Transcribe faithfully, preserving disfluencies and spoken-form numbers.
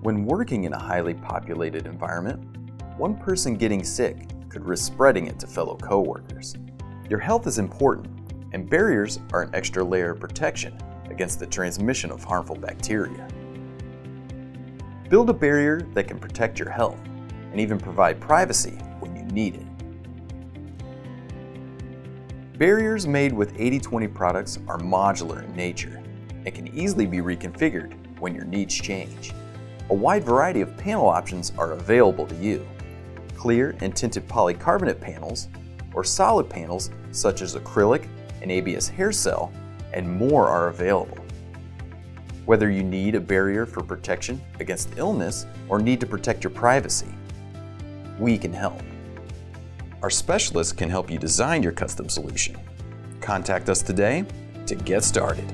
When working in a highly populated environment, one person getting sick could risk spreading it to fellow coworkers. Your health is important, and barriers are an extra layer of protection against the transmission of harmful bacteria. Build a barrier that can protect your health and even provide privacy when you need it. Barriers made with eighty twenty products are modular in nature and can easily be reconfigured when your needs change. A wide variety of panel options are available to you. Clear and tinted polycarbonate panels, or solid panels such as acrylic and A B S hair cell, and more are available. Whether you need a barrier for protection against illness or need to protect your privacy, we can help. Our specialists can help you design your custom solution. Contact us today to get started.